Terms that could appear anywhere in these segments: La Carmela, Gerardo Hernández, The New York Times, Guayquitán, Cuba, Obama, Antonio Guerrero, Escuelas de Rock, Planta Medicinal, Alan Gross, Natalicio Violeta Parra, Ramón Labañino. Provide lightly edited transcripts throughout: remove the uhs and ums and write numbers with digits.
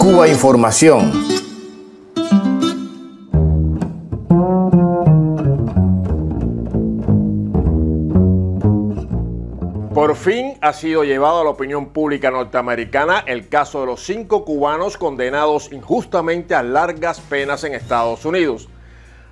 Cuba Información. Por fin ha sido llevado a la opinión pública norteamericana el caso de los 5 cubanos condenados injustamente a largas penas en Estados Unidos.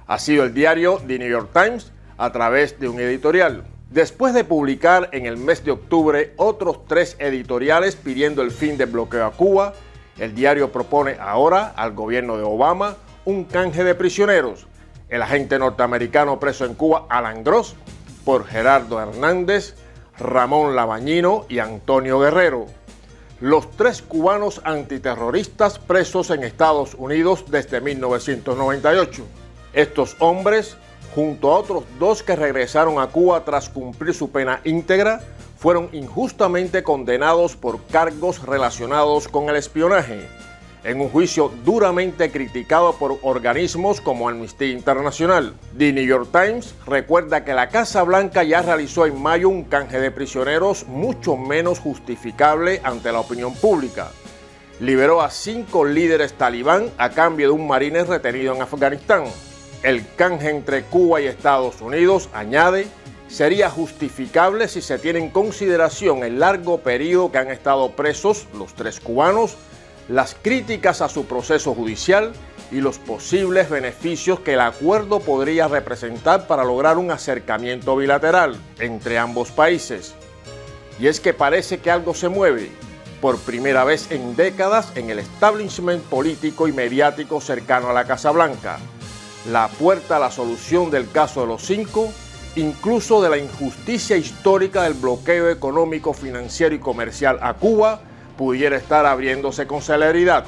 Ha sido el diario The New York Times a través de un editorial. Después de publicar en el mes de octubre otros 3 editoriales pidiendo el fin del bloqueo a Cuba, el diario propone ahora al gobierno de Obama un canje de prisioneros. El agente norteamericano preso en Cuba, Alan Gross, por Gerardo Hernández, Ramón Labañino y Antonio Guerrero. Los 3 cubanos antiterroristas presos en Estados Unidos desde 1998. Estos hombres, junto a otros 2 que regresaron a Cuba tras cumplir su pena íntegra, fueron injustamente condenados por cargos relacionados con el espionaje, en un juicio duramente criticado por organismos como Amnistía Internacional. The New York Times recuerda que la Casa Blanca ya realizó en mayo un canje de prisioneros mucho menos justificable ante la opinión pública. Liberó a 5 líderes talibán a cambio de un marine retenido en Afganistán. El canje entre Cuba y Estados Unidos, añade, sería justificable si se tiene en consideración el largo periodo que han estado presos los 3 cubanos, las críticas a su proceso judicial y los posibles beneficios que el acuerdo podría representar para lograr un acercamiento bilateral entre ambos países. Y es que parece que algo se mueve, por primera vez en décadas, en el establishment político y mediático cercano a la Casa Blanca. La puerta a la solución del caso de los 5, incluso de la injusticia histórica del bloqueo económico, financiero y comercial a Cuba, pudiera estar abriéndose con celeridad.